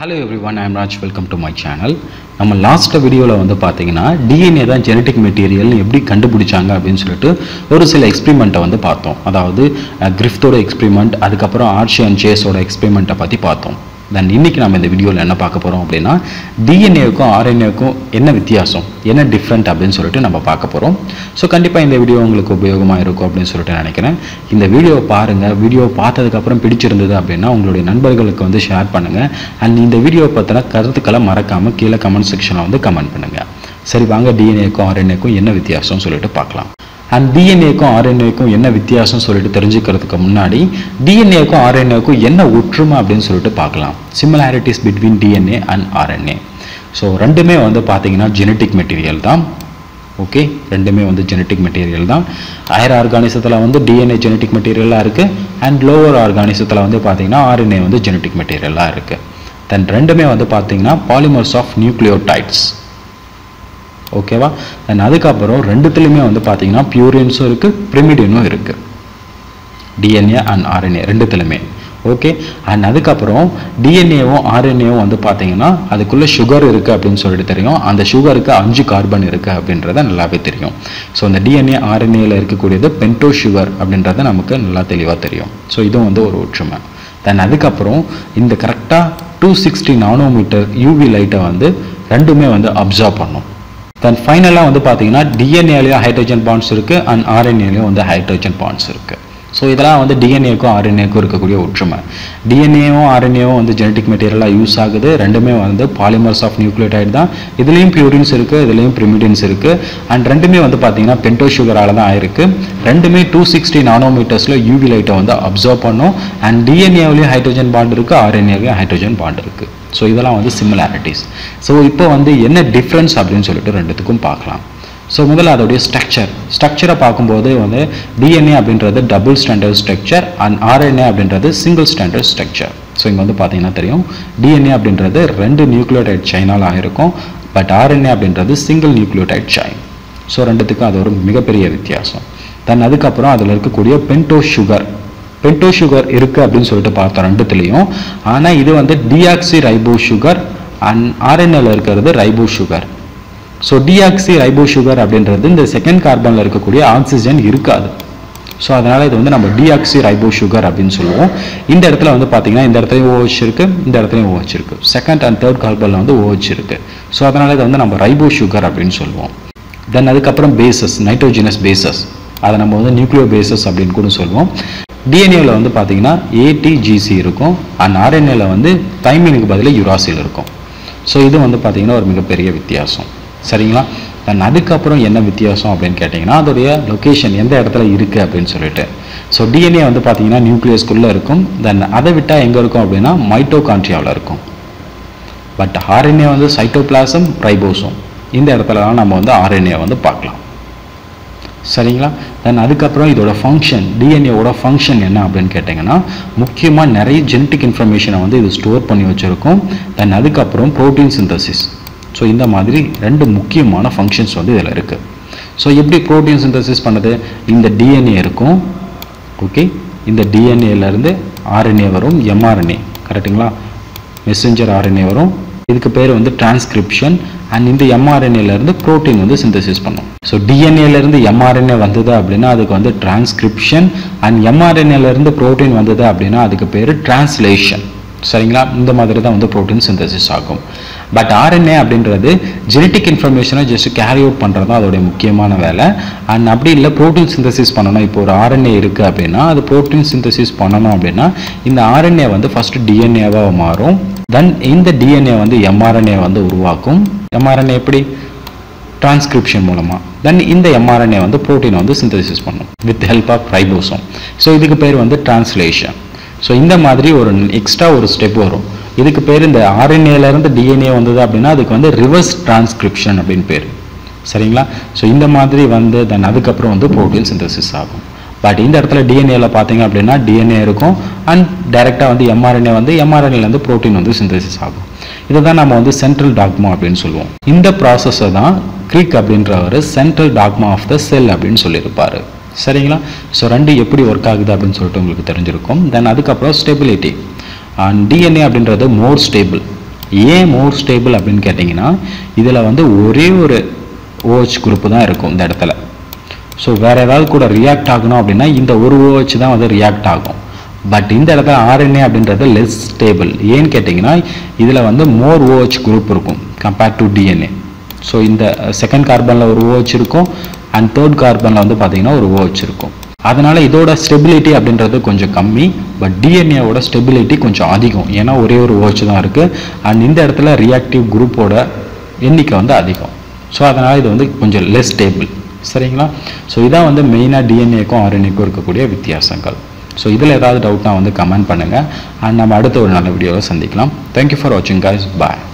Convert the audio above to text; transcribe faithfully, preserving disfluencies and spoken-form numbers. Hello everyone, I am Raj. Welcome to my channel. நம்ம last வீடியோவில் வந்து பார்த்தீங்கன்னா டிஎன்ஏ தான் ஜெனட்டிக் மெட்டீரியல் எப்படி கண்டுபிடிச்சாங்க அப்படின்னு சொல்லிட்டு ஒரு சில எக்ஸ்பிரிமெண்ட்டை வந்து பார்த்தோம். அதாவது கிரிஃப்த்தோட எக்ஸ்பிரிமெண்ட், அதுக்கப்புறம் ஹெர்ஷி அண்ட் சேஸோட எக்ஸ்பிரிமெண்ட்டை பற்றி பார்த்தோம். தென் இன்றைக்கி நம்ம இந்த வீடியோவில் என்ன பார்க்க போகிறோம் அப்படின்னா டிஎன்ஏவுக்கும் ஆர்என்ஏவுக்கும் என்ன வித்தியாசம், என்ன டிஃப்ரெண்ட் அப்படின்னு சொல்லிட்டு நம்ம பார்க்க போகிறோம். ஸோ கண்டிப்பாக இந்த வீடியோ உங்களுக்கு உபயோகமாக இருக்கும் அப்படின்னு சொல்லிட்டு நினைக்கிறேன். இந்த வீடியோவை பாருங்கள். வீடியோ பார்த்ததுக்கப்புறம் பிடிச்சிருந்தது அப்படின்னா உங்களுடைய நண்பர்களுக்கு வந்து ஷேர் பண்ணுங்கள். அண்ட் இந்த வீடியோவை பார்த்தினா கருத்துக்களை மறக்காமல் கீழே கமெண்ட் செக்ஷனில் வந்து கமெண்ட் பண்ணுங்கள். சரி வாங்க, டிஎன்ஏக்கும் ஆர்என்ஏக்கும் என்ன வித்தியாசம்னு சொல்லிட்டு பார்க்கலாம். அண்ட் டிஎன்ஏக்கும் ஆர்என்ஏக்கும் என்ன வித்தியாசம் சொல்லிட்டு தெரிஞ்சுக்கிறதுக்கு முன்னாடி டிஎன்ஏக்கும் ஆர்என்ஏக்கும் என்ன ஒற்றுமை அப்படின்னு சொல்லிட்டு பார்க்கலாம். Similarities between DNA and RNA. So ரெண்டுமே வந்து பார்த்தீங்கன்னா ஜெனட்டிக் மெட்டீரியல் தான். ஓகே, ரெண்டுமே வந்து ஜெனட்டிக் மெட்டீரியல் தான். ஹையர் ஆர்கானிசத்தில் வந்து டிஎன்ஏ ஜெனட்டிக் மெட்டீரியலாக இருக்குது. அண்ட் லோவர் ஆர்கானிசத்தில் வந்து பார்த்தீங்கன்னா ஆர்என்ஏ வந்து ஜெனட்டிக் மெட்டீரியலாக இருக்குது. தென் ரெண்டுமே வந்து பார்த்தீங்கன்னா பாலிமர்ஸ் ஆஃப் நியூக்ளியோடைட்ஸ். ஓகேவா? தென் அதுக்கப்புறம் ரெண்டுத்துலையுமே வந்து பார்த்தீங்கன்னா பியூரின்ஸும் இருக்குது, பிரிமிடினும் இருக்குது. டிஎன்ஏ அண்ட் ஆர்என்ஏ ரெண்டுத்துலையுமே. ஓகே. அண்ட் அதுக்கப்புறம் டிஎன்ஏவும் ஆர்என்ஏவும் வந்து பார்த்தீங்கன்னா அதுக்குள்ளே சுகர் இருக்குது அப்படின்னு சொல்லிட்டு தெரியும். அந்த சுகருக்கு அஞ்சு கார்பன் இருக்குது அப்படின்றத நல்லாவே தெரியும். ஸோ அந்த டிஎன்ஏ ஆர்என்ஏல இருக்கக்கூடியது பென்டோஸ் சுகர் அப்படின்றத நமக்கு நல்லா தெளிவாக தெரியும். ஸோ இதுவும் வந்து ஒரு ஒற்றுமை. தென் அதுக்கப்புறம் இந்த கரெக்டாக டூ சிக்ஸ்டி நானோமீட்டர் யூவி லைட்டை வந்து ரெண்டுமே வந்து அப்சர்வ் பண்ணும். தென் ஃபைனலாக வந்து பார்த்தீங்கன்னா டிஎன்ஏலேயும் ஹைட்ரஜன் பாண்ட்ஸ் இருக்குது அண்ட் ஆர்என்ஏலேயும் வந்து ஹைட்ரஜன் பாண்ட்ஸ் இருக்குது. ஸோ இதெல்லாம் வந்து டிஎன்ஏக்கும் ஆர்என்ஏக்கும் இருக்கக்கூடிய ஒற்றுமை. டிஎன்ஏவும் ஆர்என்ஏவும் வந்து ஜெனட்டிக் மெட்டீரியலாக யூஸ் ஆகுது. ரெண்டுமே வந்து பாலிமர்ஸ் ஆஃப் நியூக்ளியோடைட் தான். இதுலேயும் பியூரின்ஸ் இருக்குது, இதுலேயும் பிரிமிடின்ஸ் இருக்குது. அண்ட் ரெண்டுமே வந்து பார்த்தீங்கன்னா பென்டோஸ் சுகரால் தான் ஆயிருக்கு. ரெண்டுமே டூ சிக்ஸ்டி நானோமீட்டர்ஸில் யூவி லைட்டை வந்து அப்சர்வ் பண்ணும். அண்ட் டிஎன்ஏவிலையும் ஹைட்ரஜன் பாண்ட் இருக்குது, ஆர்என்ஏவிலையும் ஹைட்ரஜன் பாண்ட் இருக்குது. ஸோ இதெல்லாம் வந்து சிமிலாரிட்டிஸ். ஸோ இப்போ வந்து என்ன டிஃப்ரென்ஸ் அப்படின்னு சொல்லிட்டு ரெண்டுத்துக்கும் பார்க்கலாம். ஸோ முதல்ல அதோடைய ஸ்ட்ரக்சர் ஸ்ட்ரக்சரை பார்க்கும்போது வந்து டிஎன்ஏ அப்படின்றது double standard structure and RNA அப்படின்றது சிங்கிள் ஸ்டாண்டர்ட் ஸ்ட்ரக்சர். ஸோ இங்கே வந்து பார்த்தீங்கன்னா தெரியும், டிஎன்ஏ அப்படின்றது ரெண்டு நியூக்ளியோடைட் செயினால் ஆகிருக்கும். பட் ஆர்என்ஏ அப்படின்றது சிங்கிள் நியூக்ளியோடைட் செயின். ஸோ ரெண்டுத்துக்கும் அது ஒரு மிகப்பெரிய வித்தியாசம். தென் அதுக்கப்புறம் அதில் இருக்கக்கூடிய பென்டோஸ் சுகர் பென்டோஸ் சுகர் இருக்குது அப்படின்னு சொல்லிட்டு பார்த்தோம் ரெண்டுத்துலேயும். ஆனால் இது வந்து டியாக்சிரைபோஸ் சுகர் அண்ட் ஆர்என்ஏல இருக்கிறது ribose sugar. So deoxyribose sugar அப்படின்றது இந்த செகண்ட் கார்பனில் இருக்கக்கூடிய ஆக்சிஜன் இருக்காது. ஸோ அதனால் இது வந்து நம்ம டியாக்சிரைபோஸ் சுகர் அப்படின்னு சொல்லுவோம். இந்த இடத்துல வந்து பார்த்தீங்கன்னா இந்த இடத்துலையும் ஓஹெச் இருக்குது, இந்த இடத்துலையும் ஓஹெச் இருக்குது. செகண்ட் அண்ட் தேர்ட் கார்பனில் வந்து ஓஹெச் இருக்குது. ஸோ அதனால் இது வந்து நம்ம ரைபோஸ் சுகர் அப்படின்னு சொல்லுவோம். தென் அதுக்கப்புறம் பேசஸ், நைட்ரோஜினஸ் பேசஸ், அதை நம்ம வந்து நியூக்ளியோபேசஸ் அப்படின்னு கூட சொல்லுவோம். டிஎன்ஏவில் வந்து பார்த்தீங்கன்னா ஏடிஜிசி இருக்கும் அண்ட் ஆர்என்ஏவில் வந்து தைமினுக்கு பதிலாக யுராசில் இருக்கும். ஸோ இது வந்து பார்த்தீங்கன்னா ஒரு மிகப்பெரிய வித்தியாசம். சரிங்களா? தென் அதுக்கப்புறம் என்ன வித்தியாசம் அப்படின்னு கேட்டிங்கன்னா அதோடைய லொக்கேஷன் எந்த இடத்துல இருக்குது அப்படின்னு சொல்லிட்டு. ஸோ டிஎன்ஏ வந்து பார்த்தீங்கன்னா நியூக்ளியஸ்குள்ளே இருக்கும். தென் அதை விட்டால் எங்கே இருக்கும் அப்படின்னா மைட்டோகாண்ட்ரியாவில் இருக்கும். பட் ஆர்என்ஏ வந்து சைட்டோபிளாசம், ரைபோசோம், இந்த இடத்துலலாம் நம்ம வந்து ஆர்என்ஏ வந்து பார்க்கலாம். சரிங்களா? தென் அதுக்கப்புறம் இதோட ஃபங்க்ஷன், டிஎன்ஏவோட ஃபங்க்ஷன் என்ன அப்படின்னு கேட்டிங்கன்னா முக்கியமாக நிறைய ஜெனட்டிக் இன்ஃபர்மேஷனை வந்து இது ஸ்டோர் பண்ணி வச்சுருக்கும். தென் அதுக்கப்புறம் ப்ரோட்டீன் சிந்தசிஸ். ஸோ இந்த மாதிரி ரெண்டு முக்கியமான ஃபங்க்ஷன்ஸ் வந்து இதில் இருக்குது. ஸோ எப்படி ப்ரோட்டீன் சிந்தசிஸ் பண்ணுது? இந்த டிஎன்ஏ இருக்கும். ஓகே, இந்த டிஎன்ஏலேருந்து ஆர்என்ஏ வரும், எம்ஆர்என்ஏ. கரெக்டுங்களா? மெசெஞ்சர் ஆர்என்ஏ வரும். இதுக்கு பேர் வந்து டிரான்ஸ்கிரிப்ஷன். அண்ட் இந்த எம்ஆர்என்ஏலேருந்து ப்ரோட்டீன் வந்து சிந்தசிஸ் பண்ணும். ஸோ டிஎன்ஏலேருந்து எம்ஆர்என்ஏ வந்தது அப்படின்னா அதுக்கு வந்து டிரான்ஸ்கிரிப்ஷன். அண்ட் எம்ஆர்என்ஏலேருந்து ப்ரோட்டீன் வந்தது அப்படின்னா அதுக்கு பேர் டிரான்ஸ்லேஷன். சரிங்களா? இந்த மாதிரி தான் வந்து ப்ரோட்டீன் சிந்தசிஸ் ஆகும். பட் ஆர்என்ஏ அப்படின்றது ஜெனட்டிக் இன்ஃபர்மேஷனை ஜஸ்ட் கேரி அவுட் பண்ணுறது தான் அதோடைய முக்கியமான வேலை. அண்ட் அப்படி இல்லை ப்ரோட்டீன் சிந்தசிஸ் பண்ணணும். இப்போ ஒரு ஆர்என்ஏ இருக்குது அப்படின்னா அது ப்ரோட்டீன் சிந்தசிஸ் பண்ணணும் அப்படின்னா இந்த ஆர்என்ஏ வந்து ஃபஸ்ட்டு டிஎன்ஏவாக மாறும். தென் இந்த டிஎன்ஏ வந்து எம்ஆர்என்ஏ வந்து உருவாக்கும். எம்ஆர்என்ஏ எப்படி? டிரான்ஸ்கிரிப்ஷன் மூலமாக. தென் இந்த எம்ஆர்என்ஏ வந்து ப்ரோட்டீனை வந்து சிந்தசிஸ் பண்ணும் with help of ribosome. So இதுக்கு பேர் வந்து டிரான்ஸ்லேஷன். ஸோ இந்த மாதிரி ஒரு எக்ஸ்ட்ரா ஒரு ஸ்டெப் வரும். இதுக்கு பேர் இந்த ஆர்என்ஏலேருந்து டிஎன்ஏ வந்தது அப்படின்னா அதுக்கு வந்து ரிவர்ஸ் டிரான்ஸ்கிரிப்ஷன் அப்படின்னு பேர். சரிங்களா? ஸோ இந்த மாதிரி வந்து தென் அதுக்கப்புறம் வந்து ப்ரோட்டீன் சிந்தசிஸ் ஆகும். பட் இந்த இடத்துல டிஎன்ஏல பார்த்தீங்க அப்படின்னா டிஎன்ஏ இருக்கும் அண்ட் டைரெக்டாக வந்து எம்ஆர்என்ஏ வந்து எம்ஆர்என்ஏலேருந்து ப்ரோட்டீன் வந்து சிந்தசிஸ் ஆகும். இதை தான் நம்ம வந்து சென்ட்ரல் டாக்மா அப்படின்னு சொல்லுவோம். இந்த ப்ராசஸை தான் கிரீக் அப்படின்றவர் central dogma of the cell அப்படின்னு சொல்லியிருப்பார். சரிங்களா? ஸோ ரெண்டு எப்படி ஒர்க் ஆகுது அப்படின்னு சொல்லிட்டு உங்களுக்கு தெரிஞ்சிருக்கும். தென் அதுக்கப்புறம் ஸ்டெபிலிட்டி. அண்ட் டிஎன்ஏ அப்படின்றது மோர் ஸ்டேபிள். ஏன் மோர் ஸ்டேபிள் அப்படின்னு கேட்டிங்கன்னா இதில் வந்து ஒரே ஒரு ஓஹெச் குரூப்பு தான் இருக்கும் இந்த இடத்துல. ஸோ வேறு ஏதாவது கூட ரியாக்ட் ஆகணும் அப்படின்னா இந்த ஒரு ஓஹெச் தான் வந்து ரியாக்ட் ஆகும். பட் இந்த இடத்துல ஆர்என்ஏ அப்படின்றது லெஸ் ஸ்டேபிள். ஏன்னு கேட்டிங்கன்னா இதில் வந்து மோர் ஓஹெச் குரூப் இருக்கும் கம்பேர்ட் டு டிஎன்ஏ. ஸோ இந்த செகண்ட் கார்பனில் ஒரு ஓஹெச் இருக்கும் அண்ட் தேர்ட் கார்பனில் வந்து பார்த்திங்கன்னா ஒரு ஓஹெச் இருக்கும். அதனால் இதோட ஸ்டெபிலிட்டி அப்படின்றது கொஞ்சம் கம்மி. பட் டிஎன்ஏவோட ஸ்டெபிலிட்டி கொஞ்சம் அதிகம். ஏன்னா ஒரே ஒரு ஓஹெச் தான் இருக்குது அண்ட் இந்த இடத்துல ரியாக்டிவ் குரூப்போட எண்ணிக்கை வந்து அதிகம். ஸோ அதனால் இது வந்து கொஞ்சம் லெஸ் ஸ்டேபிள். சரிங்களா? ஸோ இதான் வந்து மெயினாக டிஎன்ஏக்கும் ஆர்என்ஏக்கும் இருக்கக்கூடிய வித்தியாசங்கள். ஸோ இதில் ஏதாவது டவுட்னா வந்து கமெண்ட் பண்ணுங்கள் அண்ட் நம்ம அடுத்த ஒரு நல்ல வீடியோவில் சந்திக்கலாம். தேங்க்யூ ஃபார் வாட்சிங் கைஸ். பாய்.